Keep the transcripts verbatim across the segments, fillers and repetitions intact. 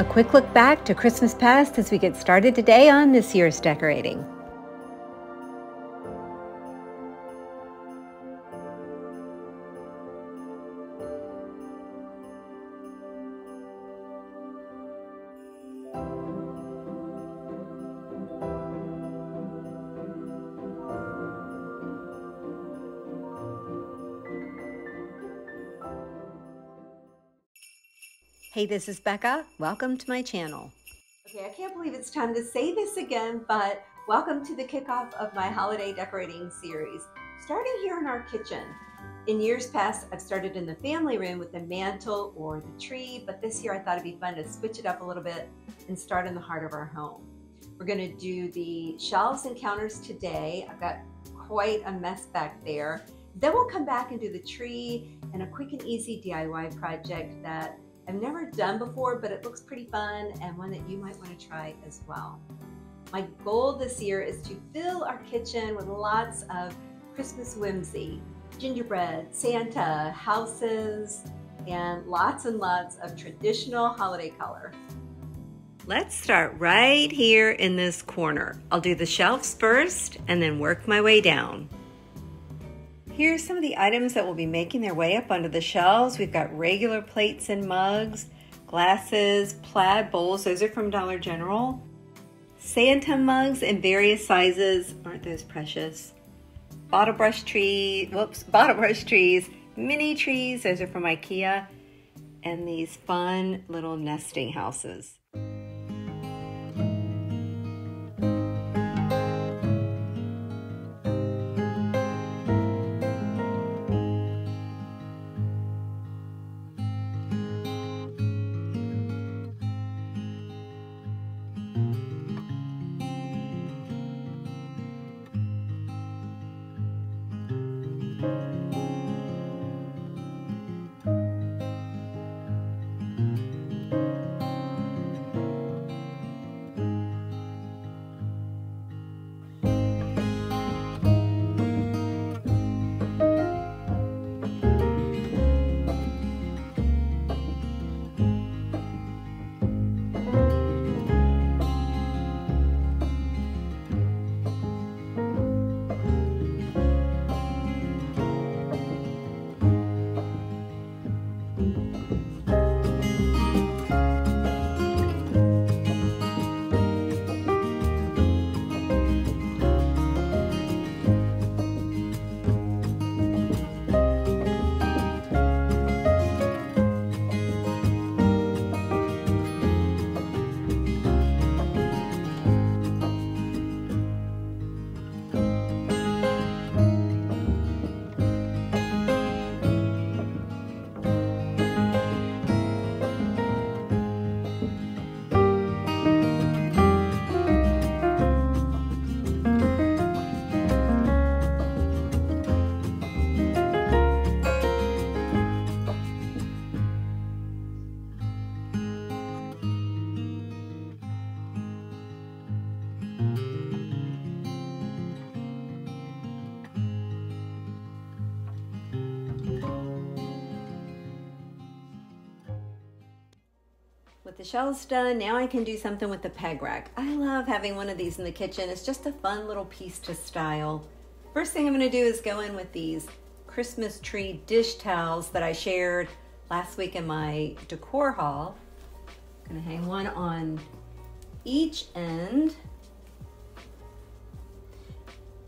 A quick look back to Christmas past as we get started today on this year's decorating. Hey, this is Becca. Welcome to my channel. Okay, I can't believe it's time to say this again, but welcome to the kickoff of my holiday decorating series, starting here in our kitchen. In years past, I've started in the family room with the mantle or the tree, but this year I thought it'd be fun to switch it up a little bit and start in the heart of our home. We're gonna do the shelves and counters today. I've got quite a mess back there. Then we'll come back and do the tree and a quick and easy D I Y project that I've never done before, but it looks pretty fun and one that you might want to try as well. My goal this year is to fill our kitchen with lots of Christmas whimsy, gingerbread, Santa, houses, and lots and lots of traditional holiday color. Let's start right here in this corner. I'll do the shelves first and then work my way down. Here are some of the items that will be making their way up onto the shelves. We've got regular plates and mugs, glasses, plaid bowls. Those are from Dollar General. Santa mugs in various sizes. Aren't those precious? Bottle brush tree, whoops, bottle brush trees, mini trees. Those are from IKEA. And these fun little nesting houses. The shelves done. Now I can do something with the peg rack. I love having one of these in the kitchen. It's just a fun little piece to style. First thing I'm going to do is go in with these Christmas tree dish towels that I shared last week in my decor haul. I'm going to hang one on each end.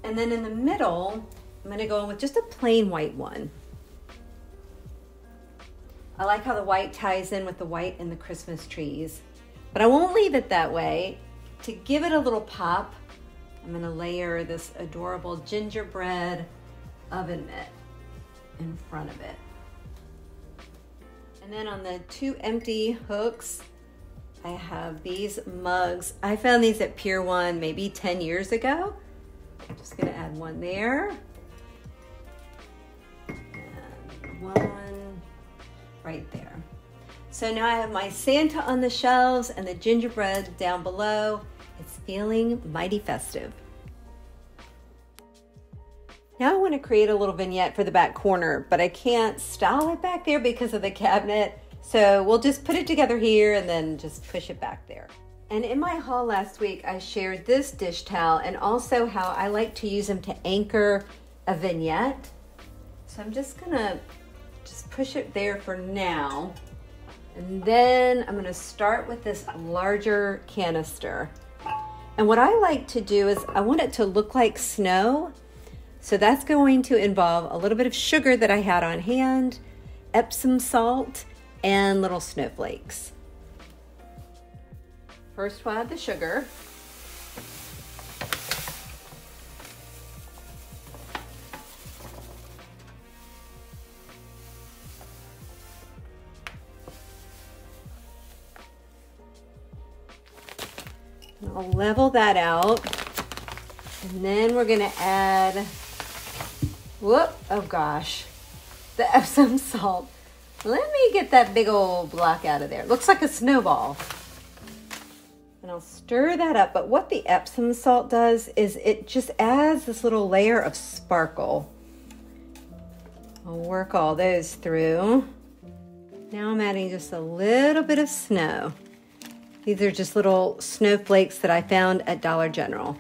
And then in the middle, I'm going to go in with just a plain white one. I like how the white ties in with the white and the Christmas trees, but I won't leave it that way. To give it a little pop, I'm gonna layer this adorable gingerbread oven mitt in front of it. And then on the two empty hooks, I have these mugs. I found these at Pier One maybe ten years ago. I'm just gonna add one there. And one right there. So now I have my Santa on the shelves and the gingerbread down below. It's feeling mighty festive. Now I want to create a little vignette for the back corner, but I can't style it back there because of the cabinet So we'll just put it together here and then just push it back there. And in my haul last week, I shared this dish towel and also how I like to use them to anchor a vignette. So I'm just gonna just push it there for now. And then I'm gonna start with this larger canister. And what I like to do is I want it to look like snow. So that's going to involve a little bit of sugar that I had on hand, Epsom salt, and little snowflakes. First we'll add the sugar. I'll level that out, and then we're gonna add, whoop, oh gosh, the Epsom salt. Let me get that big old block out of there. Looks like a snowball. And I'll stir that up, but what the Epsom salt does is it just adds this little layer of sparkle. I'll work all those through. Now I'm adding just a little bit of snow. These are just little snowflakes that I found at Dollar General.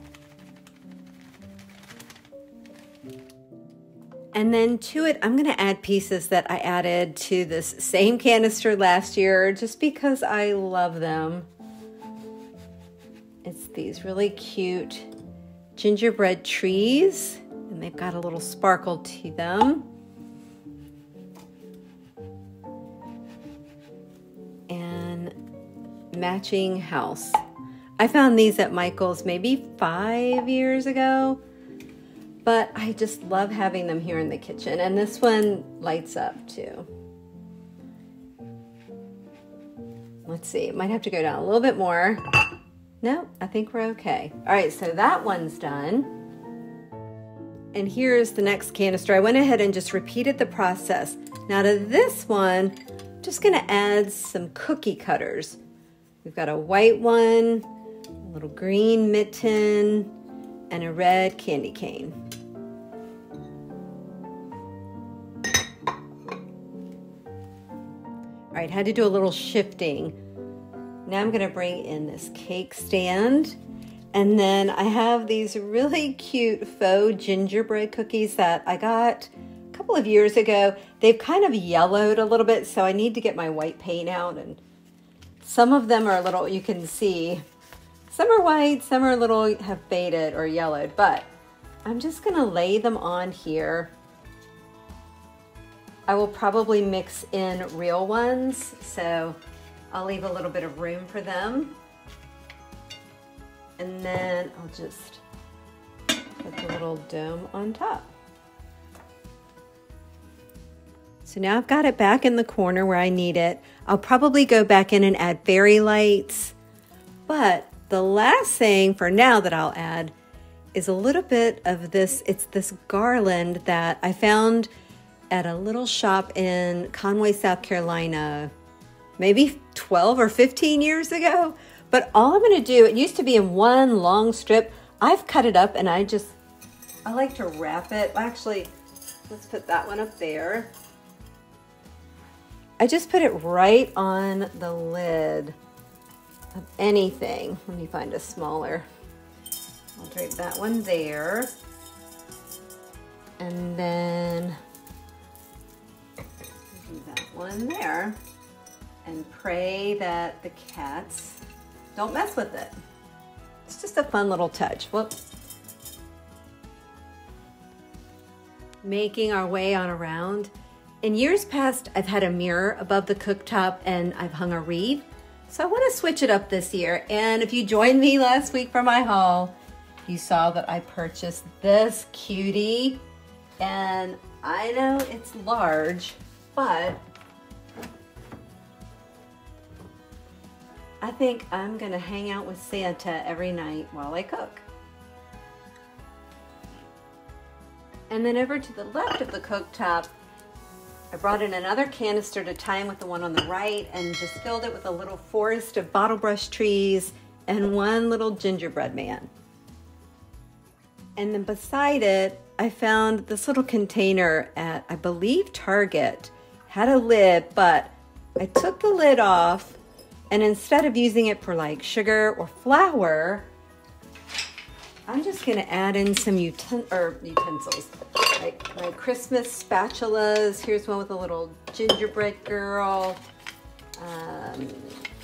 And then to it, I'm gonna add pieces that I added to this same canister last year just because I love them. It's these really cute gingerbread trees, and they've got a little sparkle to them. Matching house. I found these at Michael's maybe five years ago, but I just love having them here in the kitchen, and this one lights up too. Let's see, it might have to go down a little bit more. No, I think we're okay. All right, so that one's done. And here's the next canister. I went ahead and just repeated the process. Now to this one, I'm just gonna add some cookie cutters. We've got a white one, a little green mitten, and a red candy cane. All right, had to do a little shifting. Now I'm gonna bring in this cake stand, and then I have these really cute faux gingerbread cookies that I got a couple of years ago. They've kind of yellowed a little bit, so I need to get my white paint out. And some of them are a little, you can see, some are white, some are a little, have faded or yellowed, but I'm just gonna lay them on here. I will probably mix in real ones, so I'll leave a little bit of room for them. And then I'll just put the little dome on top. So now I've got it back in the corner where I need it. I'll probably go back in and add fairy lights. But the last thing for now that I'll add is a little bit of this. It's this garland that I found at a little shop in Conway, South Carolina, maybe twelve or fifteen years ago. But all I'm gonna do, it used to be in one long strip. I've cut it up and I just, I like to wrap it. Actually, let's put that one up there. I just put it right on the lid of anything. Let me find a smaller. I'll drape that one there. And then do that one there. And pray that the cats don't mess with it. It's just a fun little touch. Whoops. Making our way on around. In years past, I've had a mirror above the cooktop and I've hung a wreath. So I want to switch it up this year. And if you joined me last week for my haul, you saw that I purchased this cutie. And I know it's large, but I think I'm gonna hang out with Santa every night while I cook. And then over to the left of the cooktop, I brought in another canister to tie in with the one on the right and just filled it with a little forest of bottle brush trees and one little gingerbread man. And then beside it, I found this little container at, I believe, Target. Had a lid, but I took the lid off, and instead of using it for like sugar or flour, I'm just gonna add in some uten or utensils, like my Christmas spatulas. Here's one with a little gingerbread girl. Um,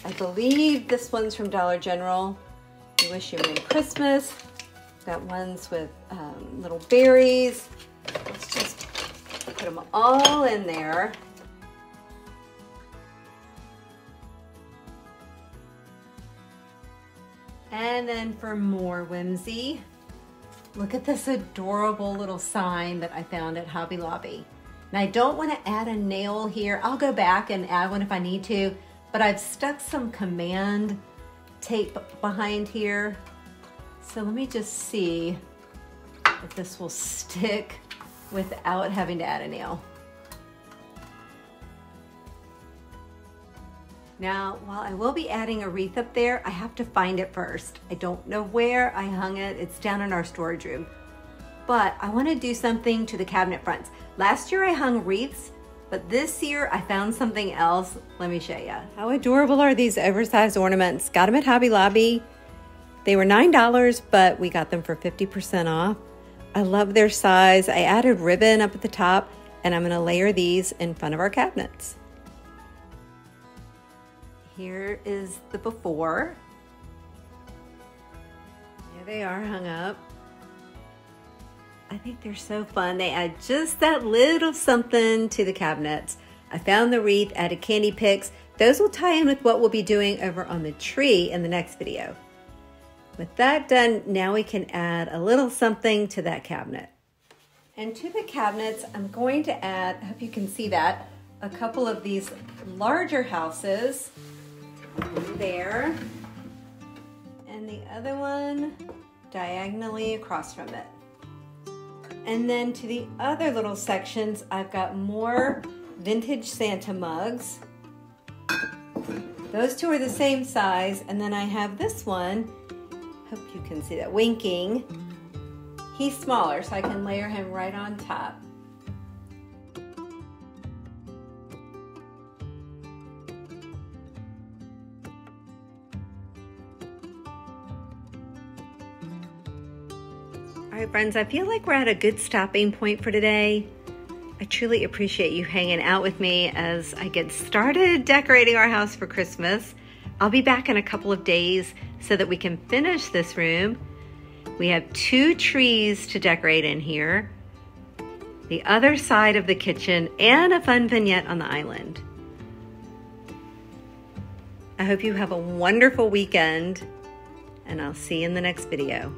I believe this one's from Dollar General. We wish you a Merry Christmas. Got ones with um, little berries. Let's just put them all in there. And then for more whimsy, look at this adorable little sign that I found at Hobby Lobby. And I don't want to add a nail here. I'll go back and add one if I need to, but I've stuck some command tape behind here. So let me just see if this will stick without having to add a nail. Now, while I will be adding a wreath up there, I have to find it first. I don't know where I hung it. It's down in our storage room. But I want to do something to the cabinet fronts. Last year I hung wreaths, but this year I found something else. Let me show you. How adorable are these oversized ornaments? Got them at Hobby Lobby. They were nine dollars, but we got them for fifty percent off. I love their size. I added ribbon up at the top, and I'm going to layer these in front of our cabinets. Here is the before. There they are hung up. I think they're so fun. They add just that little something to the cabinets. I found the wreath, added candy picks. Those will tie in with what we'll be doing over on the tree in the next video. With that done, now we can add a little something to that cabinet. And to the cabinets, I'm going to add, I hope you can see that, a couple of these larger houses. There, and the other one diagonally across from it. And then to the other little sections, I've got more vintage Santa mugs. Those two are the same size, and then I have this one, hope you can see that, winking. He's smaller, so I can layer him right on top. All right, friends, I feel like we're at a good stopping point for today. I truly appreciate you hanging out with me as I get started decorating our house for Christmas. I'll be back in a couple of days so that we can finish this room. We have two trees to decorate in here, the other side of the kitchen, and a fun vignette on the island. I hope you have a wonderful weekend, and I'll see you in the next video.